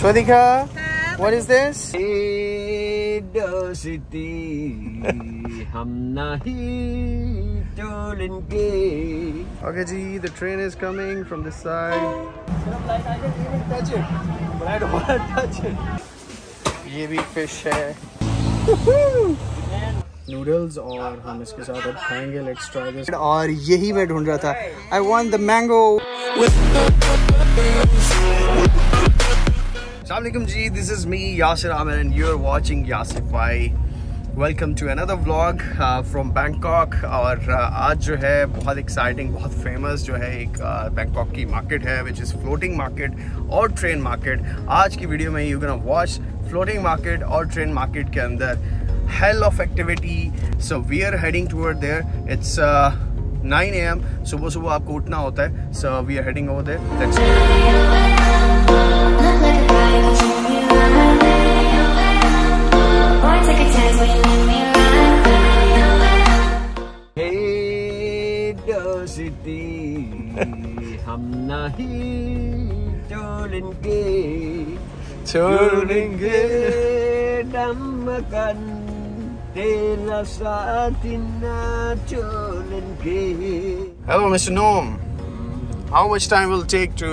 Swadika, what is this? Okay, Ji, the train is coming from this side. Like I can even touch it, but I don't want to touch it. ये भी fish है. Noodles और हम इसके साथ अब खाएंगे. Let's try this. और यही मैं ढूंढ रहा था. I want the mango. Assalamualaikum ji, this is me Yasir Aamir and you're watching Yasify. Welcome to another vlog from Bangkok. और आज जो है बहुत exciting, बहुत famous जो है एक Bangkok की market है, which is floating market और train market. आज की video में you're gonna watch floating market और train market के अंदर hell of activity. So we are heading toward there. It's 9 AM. सुबह सुबह आपको उठना होता है. So we are heading over there. Let's go. Hey, city, hum nahi cholenge, damkan tera saath na cholenge. Hello, Mr. Noam. How much time will it take to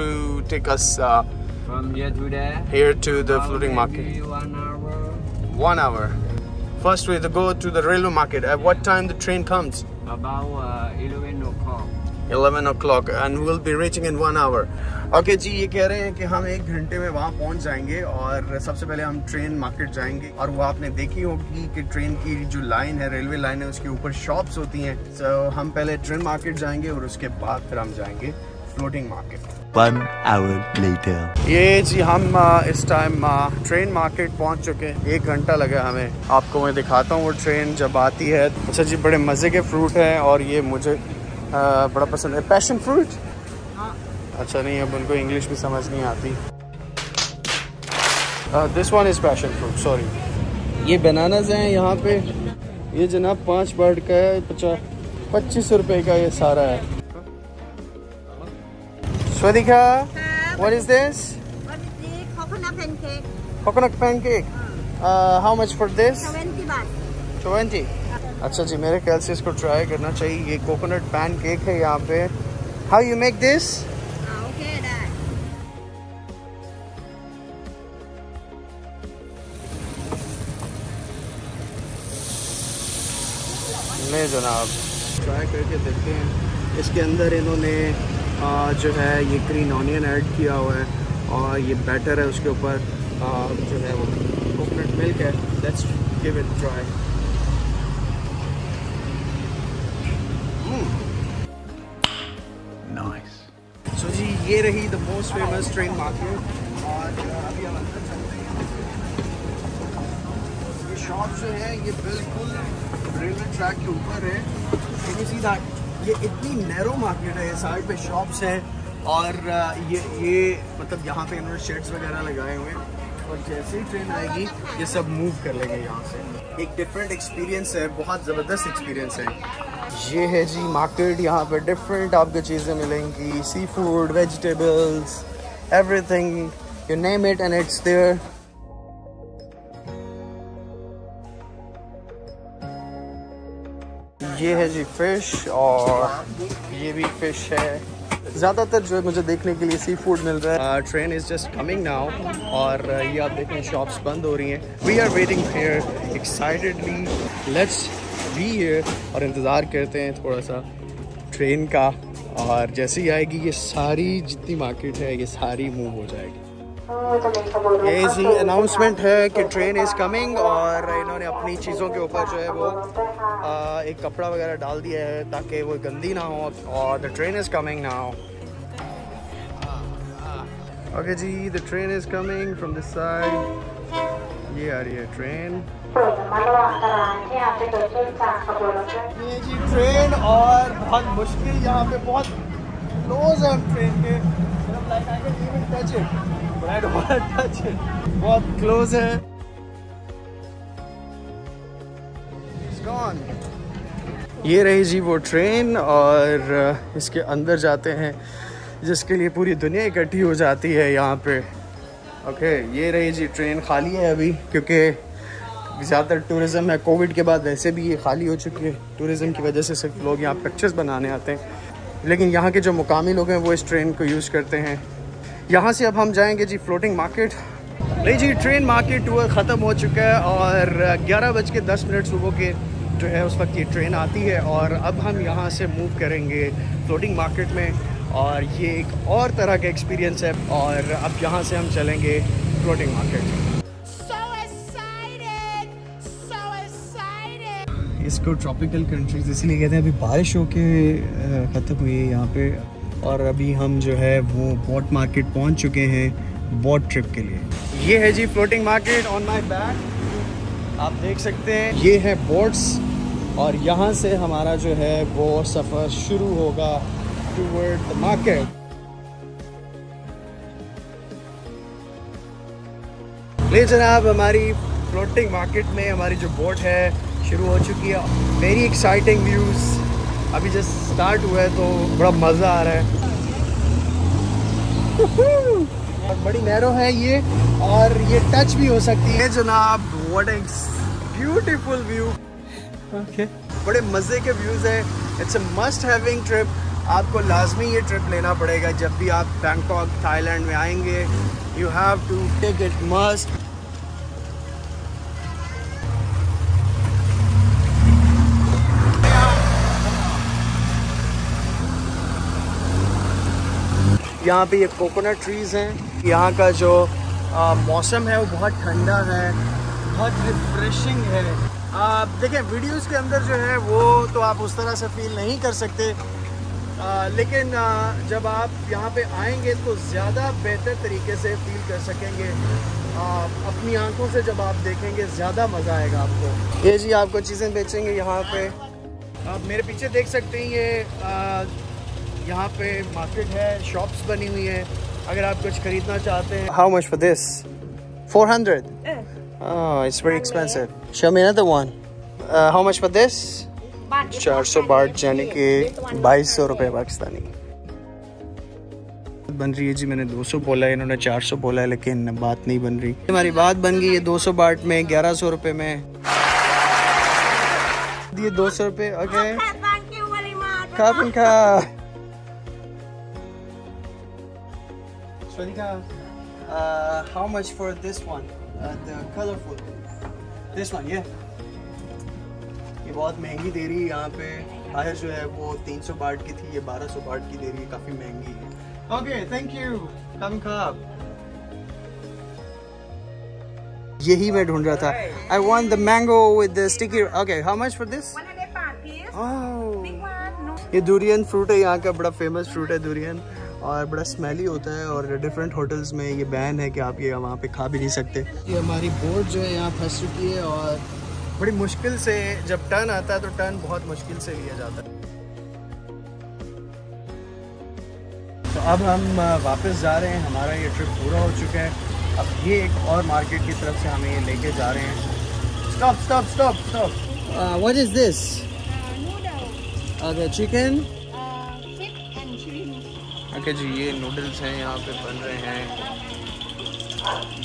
take us from here to there? Here to the floating market. 1 hour. First we have to go to the railway market. At what time the train comes? About 11 o'clock. 11 o'clock and we'll be reaching in 1 hour. Okay ji, ये कह रहे हैं कि हम 1 घंटे में वहाँ पहुँच जाएंगे और सबसे पहले हम ट्रेन मार्केट जाएंगे और वो आपने देखी होगी कि ट्रेन की जो लाइन है, रेलवे लाइन है, उसके ऊपर शॉप्स होती हैं. So हम पहले ट्रेन मार्केट जाएंगे और उसके बाद फिर हम जाएंगे floating market. 1 hour later. ये जी हम इस टाइम ट्रेन मार्केट पहुंच चुके हैं. 1 घंटा लगा हमें. आपको मैं दिखाता हूँ वो ट्रेन जब आती है. अच्छा जी, बड़े मज़े के फ्रूट हैं और ये मुझे बड़ा पसंद है. Passion fruit? हाँ. अच्छा नहीं, अब उनको इंग्लिश भी समझ नहीं आती. This one is passion fruit, sorry. ये बनानाज हैं यहाँ पे. ये जनाब 5 बर्ड का है. 25 रुपये का ये सारा है. Swadika, what is this? What is this? Coconut pancake. Coconut pancake. How much for this? 20 baht. 20. अच्छा जी, मेरे ख्याल से इसको ट्राई करना चाहिए. ये कोकोनट पैनकेक है यहाँ पे. How you make this? Okay, that. ले जनाब, ट्राई करके देखते हैं. इसके अंदर इन्होंने जो है ये ग्रीन ऑनियन ऐड किया हुआ है और ये बैटर है, उसके ऊपर जो है वो कोकोनट मिल्क है. Let's give it try. Nice. So जी, ये रही the most famous train market और अभी हम अंदर चलते हैं. ये शॉप जो है ये बिल्कुल रेलवे ट्रैक के ऊपर है. Can you see that? ये इतनी नैरो मार्केट है. साइड पे शॉप्स हैं और ये मतलब यहाँ पे इन्होंने शेड्स वगैरह लगाए हुए हैं और जैसे ही ट्रेन आएगी ये सब मूव कर लेंगे यहाँ से. एक डिफरेंट एक्सपीरियंस है, बहुत ज़बरदस्त एक्सपीरियंस है. ये है जी मार्केट. यहाँ पे डिफरेंट आपको चीज़ें मिलेंगी. Sea food, vegetables, everything you name it and it's there. ये है जी फिश और ये भी फिश है. ज़्यादातर जो है मुझे देखने के लिए सी फूड मिल रहा है. Train is just coming now और ये आप देखें शॉप्स बंद हो रही हैं. We are waiting here excitedly. Let's be here और इंतज़ार करते हैं थोड़ा सा ट्रेन का और जैसे ही आएगी ये सारी जितनी मार्केट है ये सारी मूव हो जाएगी. ये जी अनाउंसमेंट है कि ट्रेन इज़ कमिंग और इन्होंने अपनी चीज़ों के ऊपर जो है वो एक कपड़ा वगैरह डाल दिया है ताकि वो गंदी ना हो. और the train is coming now. Okay जी, the train is coming from this side. ये आ रही है ट्रेन. ये जी ट्रेन और बहुत मुश्किल यहाँ पे, बहुत क्लोज है ट्रेन के. Like I can even touch it. बहुत क्लोज है. ये रही जी वो ट्रेन और इसके अंदर जाते हैं जिसके लिए पूरी दुनिया इकट्ठी हो जाती है यहाँ पे. ओके ये रही जी ट्रेन, खाली है अभी क्योंकि ज़्यादातर टूरिज़म है, कोविड के बाद वैसे भी ये खाली हो चुकी है। टूरिज़म की वजह से सिर्फ लोग यहाँ पिक्चर्स बनाने आते हैं, लेकिन यहाँ के जो मुकामी लोग हैं वो इस ट्रेन को यूज़ करते हैं। यहाँ से अब हम जाएंगे जी फ्लोटिंग मार्केट। नहीं जी, ट्रेन मार्केट टूर ख़त्म हो चुका है और 11:10 सुबह के जो है उस वक्त ये ट्रेन आती है और अब हम यहाँ से मूव करेंगे फ्लोटिंग मार्केट में और ये एक और तरह का एक्सपीरियंस है। और अब यहाँ से हम चलेंगे फ्लोटिंग मार्केट। इसको ट्रॉपिकल कंट्रीज इसीलिए कहते हैं, अभी बारिश होके ख़त्म हुई है यहाँ पे और अभी हम जो है वो बोट मार्केट पहुँच चुके हैं बोट ट्रिप के लिए। ये है जी floating market on my back, आप देख सकते हैं ये है बोट्स और यहाँ से हमारा जो है वो सफ़र शुरू होगा toward the market. ले जनाब, हमारी फ्लोटिंग मार्केट में हमारी जो बोट है शुरू हो चुकी है। वेरी एक्साइटिंग व्यूज़, अभी जस्ट स्टार्ट हुआ है तो बड़ा मज़ा आ रहा है। बड़ी नैरो है ये और ये टच भी हो सकती है जनाब। What a beautiful view, okay बड़े मज़े के व्यूज़ है। It's a must having trip, आपको लाजमी ये ट्रिप लेना पड़ेगा जब भी आप बैंकॉक थाईलैंड में आएंगे। You have to take it must. यहाँ पे ये कोकोनट ट्रीज हैं। यहाँ का जो मौसम है वो बहुत ठंडा है, बहुत रिफ्रेशिंग है। आप देखें वीडियोस के अंदर जो है वो तो आप उस तरह से फील नहीं कर सकते, लेकिन जब आप यहाँ पे आएंगे तो ज़्यादा बेहतर तरीके से फील कर सकेंगे। अपनी आंखों से जब आप देखेंगे ज़्यादा मज़ा आएगा आपको। ये जी आपको चीज़ें बेचेंगे यहाँ पे, आप मेरे पीछे देख सकते हैं। ये यहाँ पे मार्केट है, शॉप्स बनी हुई हैं अगर आप कुछ खरीदना चाहते हैं। How much for this? 400? It's very expensive. Show me another one. How much for this? 400 baht यानी कि 2200 रुपये पाकिस्तानी बन रही है जी। मैंने 200 बोला है, इन्होंने 400 बोला है, लेकिन बात नहीं बन रही। हमारी बात बन गई है 200 बाट में 1100 रुपये में। ये 200 रुपये ओके का। How much for this one? The colourful this one, ये बहुत महंगी दे रही है। यहाँ पे बाहर जो है वो 300 बाट की थी, ये 1200 बाट की दे रही है, काफी महंगी है। ओके थैंक यू, कम खाब। यही मैं ढूंढ रहा था। I want the mango with the sticky. Okay how much for this? 100 piece. ये डुरियन फ्रूट है, यहाँ का बड़ा फेमस फ्रूट है डुरियन और बड़ा स्मेली होता है और डिफरेंट होटल्स में ये बैन है कि आप ये वहाँ पे खा भी नहीं सकते। ये हमारी बोट जो है यहाँ फंस चुकी है और बड़ी मुश्किल से जब टर्न आता है तो टर्न बहुत मुश्किल से लिया जाता है। तो अब हम वापस जा रहे हैं, हमारा ये ट्रिप पूरा हो चुका है। अब ये एक और मार्केट की तरफ से हमें ये लेके जा रहे हैं। Stop stop stop stop. What is this? Noodle. Chicken okay जी, ये नूडल्स हैं यहाँ पे बन रहे हैं।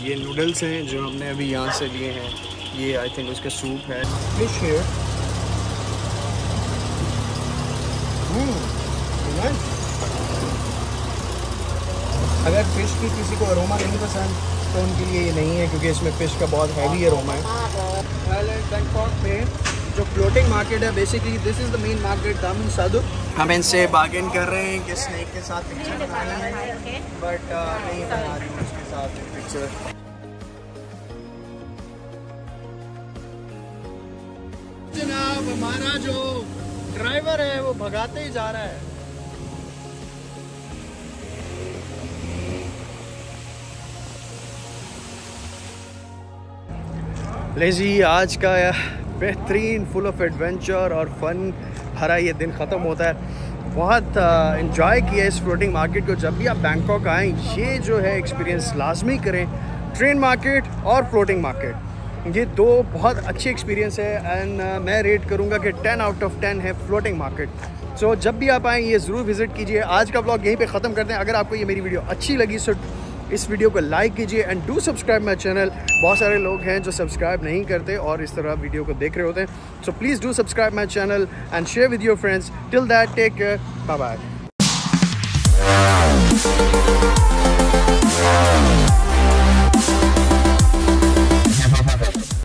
ये नूडल्स हैं जो हमने अभी यहाँ से लिए हैं। ये आई थिंक उसका सूप है। फिश है। अगर फिश की किसी को अरोमा नहीं पसंद तो उनके लिए ये नहीं है क्योंकि इसमें फिश का बहुत हैवी अरोमा है। थाईलैंड बैंकॉक में जो फ्लोटिंग मार्केट है, basically this is the main market दामुन साधु। हम इनसे बार्गेन कर रहे हैं कि स्नेक के साथ पिक्चर बनाना है, बट नहीं बना रही हूँ उसके साथ पिक्चर। जनाब हमारा जो ड्राइवर है वो भगाते ही जा रहा है। ले जी, आज का बेहतरीन फुल ऑफ एडवेंचर और फन भरा ये दिन ख़त्म होता है। बहुत इंजॉय किया इस फ्लोटिंग मार्केट को। जब भी आप बैंकॉक आएँ ये जो है एक्सपीरियंस लाजमी करें, ट्रेन मार्केट और फ्लोटिंग मार्केट, ये दो बहुत अच्छे एक्सपीरियंस है। एंड मैं रेट करूँगा कि 10 out of 10 है फ्लोटिंग मार्केट। सो जब भी आप आएँ ये ज़रूर विज़िट कीजिए। आज का ब्लॉग यहीं पे ख़त्म करते हैं। अगर आपको ये मेरी वीडियो अच्छी लगी सो इस वीडियो को लाइक कीजिए and do subscribe my channel. बहुत सारे लोग हैं जो सब्सक्राइब नहीं करते और इस तरह वीडियो को देख रहे होते हैं, so please do subscribe my channel and share with your friends. Till that take care, bye bye.